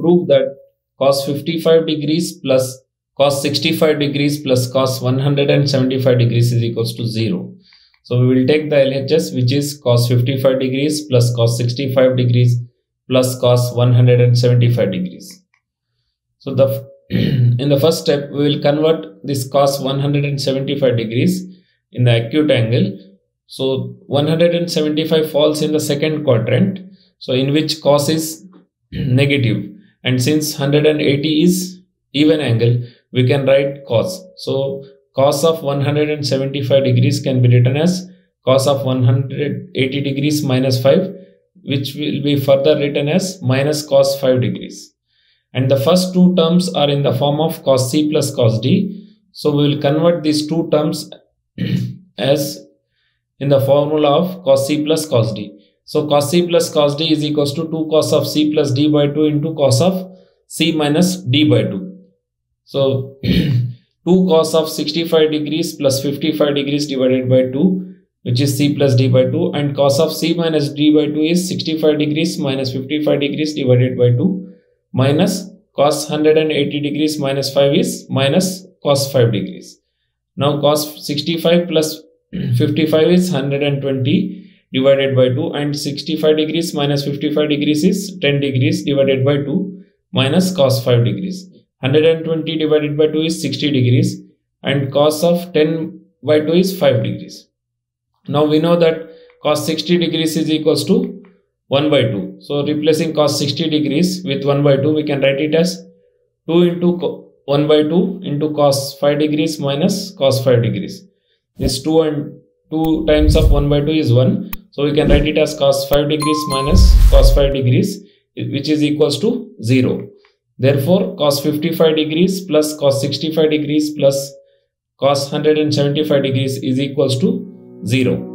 prove that cos 55 degrees plus cos 65 degrees plus cos 175 degrees is equals to 0. So we will take the LHS, which is cos 55 degrees plus cos 65 degrees plus cos 175 degrees. So in the first step, we will convert this cos 175 degrees in the acute angle. So 175 falls in the second quadrant, so in which cos is negative, and since 180 is even angle, we can write cos. So cos of 175 degrees can be written as cos of 180 degrees minus 5, which will be further written as minus cos 5 degrees. And the first two terms are in the form of cos C plus cos D. So we will convert these two terms as in the formula of cos C plus cos D. So cos C plus cos D is equals to 2 cos of C plus D by 2 into cos of C minus D by 2. So 2 cos of 65 degrees plus 55 degrees divided by 2, which is C plus D by 2, and cos of C minus D by 2 is 65 degrees minus 55 degrees divided by 2, minus cos 180 degrees minus 5 is minus cos 5 degrees. Now cos 65 plus 55 is 120 divided by 2, and 65 degrees minus 55 degrees is 10 degrees divided by 2, minus cos 5 degrees. 120 divided by 2 is 60 degrees, and cos of 10 by 2 is 5 degrees. Now we know that cos 60 degrees is equals to 1 by 2. So replacing cos 60 degrees with 1 by 2, we can write it as 2 into 1 by 2 into cos 5 degrees minus cos 5 degrees. This 2 and 2 times of 1 by 2 is 1. So we can write it as cos 5 degrees minus cos 5 degrees, which is equals to 0. Therefore, cos 55 degrees plus cos 65 degrees plus cos 175 degrees is equals to 0.